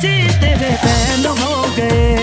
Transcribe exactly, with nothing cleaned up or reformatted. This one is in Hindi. अस्सी तेरे फैन हो गए।